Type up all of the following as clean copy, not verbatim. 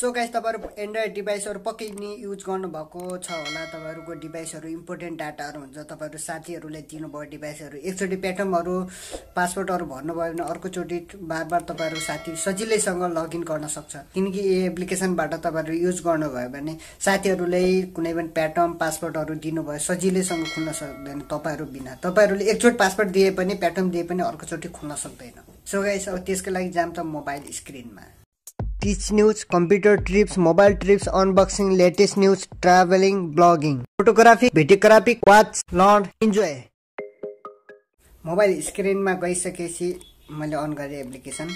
So guys तपाईहरु Android डिभाइसहरु पक्कै नि युज गर्नु भएको छ होला। तपाईहरुको डिभाइसहरु इम्पोर्टेन्ट डाटाहरु हुन्छ, तपाईहरु साथीहरुले दिनुभयो डिभाइसहरु, एकचोटी प्याटर्नहरु पासवर्डहरु भर्नुभयो भने अर्कोचोटी बारबार तपाईहरु साथी सजिलैसँग लगइन गर्न सक्छ, किनकि यो एप्लिकेसनबाट तपाईहरु युज गर्नुभयो भने साथीहरुले कुनै पनि प्याटर्न पासवर्डहरु दिनुभयो सजिलैसँग खुल्न सक्दैन तपाईहरु बिना। तपाईहरुले एकचोटी पासवर्ड दिए पनि प्याटर्न दिए पनि अर्कोचोटी खुल्न सक्दैन। सो गाइस अब त्यसको लागि जाम त मोबाइल स्क्रिनमा। Tech news, computer tips, mobile tips, unboxing, latest news, travelling, blogging, photography, videography, watch, learn, enjoy. Mobile screen में गई सके मैं अन करें एप्लिकेशन।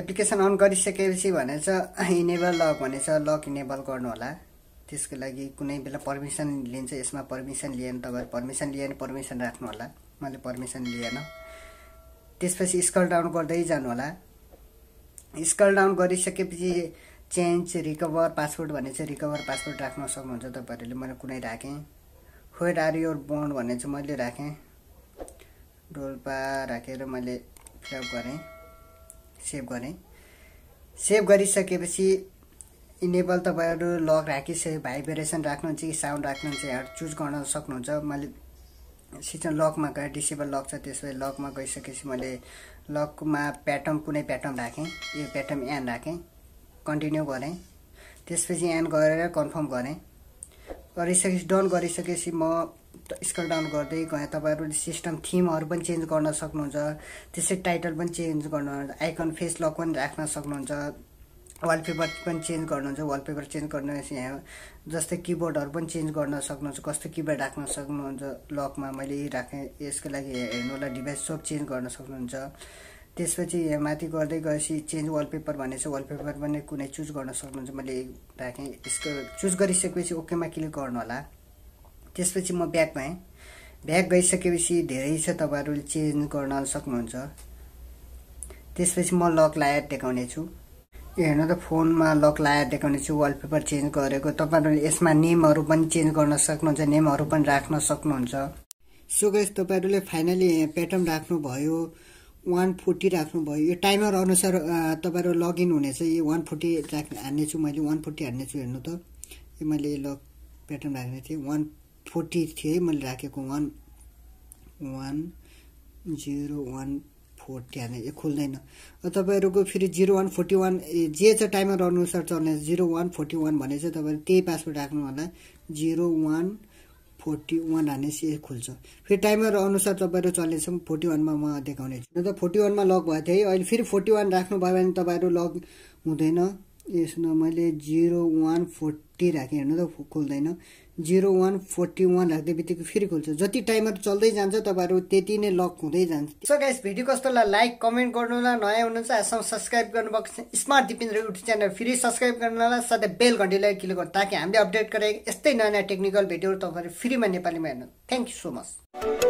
एप्लिकेशन अन कर सके इनेबल लक भने लक इनेबल गर्नुहोला। त्यसको लागि कुनै बेला पर्मिशन लिन्छ, यसमा पर्मिशन लिएन तपाईहरु पर्मिशन लिएन पर्मिशन राख्नु होला। मैले पर्मिशन लिएन। त्यसपछि स्क्रल डाउन गर्दै जानु होला। स्क्रल डाउन गरिसकेपछि चेन्ज रिकभर पासवर्ड भने चाहिँ रिकभर पासवर्ड राख्न सक्नुहुन्छ तपाईहरुले। मैले कुनै राखेँ, वेयर आर योर बन्ड भने चाहिँ मैले राखेँ, डोल्पा राखेर मैले फिलअप गरेँ, सेभ गरेँ। सेभ गरिसकेपछि इनेबल तपाईहरु लक राखिसके भाइब्रेसन राख्नुहुन्छ कि साउन्ड राख्नुहुन्छ यार चुज गर्न सक्नुहुन्छ। मैले सिस्टम लकमा गए डिसेबल लक छ, त्यसपछि लकमा गइसकेपछि मैले लकमा प्याटर्न कुनै प्याटर्न राखेँ, यो प्याटर्न एन राखेँ, कन्टिन्यू गरेँ, त्यसपछि एन गरेर कन्फर्म गरेँ। गरिसकेपछि डन गरिसकेपछि म स्क्रल डाउन गर्दै गएँ। तपाईहरुले सिस्टम थीमहरु पनि चेन्ज गर्न सक्नुहुन्छ, त्यसै टाइटल पनि चेन्ज गर्नु, आइकन फेस लक पनि राख्न सक्नुहुन्छ, वालपेपर पनि चेन्ज गर्नुहुन्छ। वालपेपर चेन्ज गर्न यहाँ जस्तै कीबोर्डहरु पनि चेन्ज गर्न सक्नुहुन्छ, कस्तो कीबोर्ड राख्न सक्नुहुन्छ लकमा मैले राखेँ। यसको लागि हेर्नु होला, डिभाइस सब चेन्ज गर्न सक्नुहुन्छ। त्यसपछि यहाँ माथि गर्दै गएपछि चेन्ज वालपेपर भने चाहिँ वालपेपर पनि कुनै चुज गर्न सक्नुहुन्छ, मैले राखेँ। यसको चुज गरिसकेपछि ओकेमा क्लिक गर्नु होला। त्यसपछि म ब्याक भएँ। ब्याक गइसकेपछि धेरै छ तपाईहरुले चेन्ज गर्न सक्नुहुन्छ। त्यसपछि म लक लाएर देखाउने छु। हेर्नु त फोनमा लक लाएर देखाउने छु, वालपेपर चेन्ज गरेको। तपाईहरुले यसमा नेमहरु पनि चेन्ज गर्न सक्नुहुन्छ, नेमहरु पनि राख्न सक्नुहुन्छ। सो गाइस तपाईहरुले फाइनली प्याटर्न राख्नुभयो, 140 राख्नुभयो। यो टाइमर अनुसार तपाईहरु लगइन हुनेछ। यो 140 हान्ने छु, मैले 140 हान्ने छु। हेर्नु त यो मैले लक प्याटर्न राख्ने थिएँ, 140 थिएँ मैले राखेको, 140 हाने। यो खुल्दैन तपाईहरुको, फेरि 0141 जे छ टाइमर अनुसार चल्ने। 0141 भने चाहिँ तपाईहरु त्यही पासवर्ड राख्नु होला, 0141 हाने चाहिँ खुल्छ। फेरि टाइमर अनुसार तपाईहरु चलेछ, 41 मा म देखाउने छु। न त 41 मा लक भयो थियो, अहिले फेरि 41 राख्नु भयो भने तपाईहरु लक हुँदैन। यसमा मैले 0140 राखेँ, हेर्नु त खुल्दैन। 0141 राख्दै बित्तिकै फेरि खोल्छ। जति टाइमर चल्दै जान्छ तपाईहरु त्यति नै लक हुँदै जान्छ। सो गाइस भिडियो कस्तो लाग्यो लाइक कमेन्ट गर्नुहोला, नयाँ हुनुहुन्छ आजसम्म सब्स्क्राइब गर्नुभएको छ स्मार्ट दिपेन्द्र युट्युब च्यानल फेरि सब्स्क्राइब गर्नुहोला, साथै बेल घण्टीलाई क्लिक गर्नु ताकि हामीले अपडेट गरेको यस्तै नयाँ टेक्निकल भिडियोहरु तपाईहरु फ्रीमा नेपालीमा हेर्नु। Thank you so much.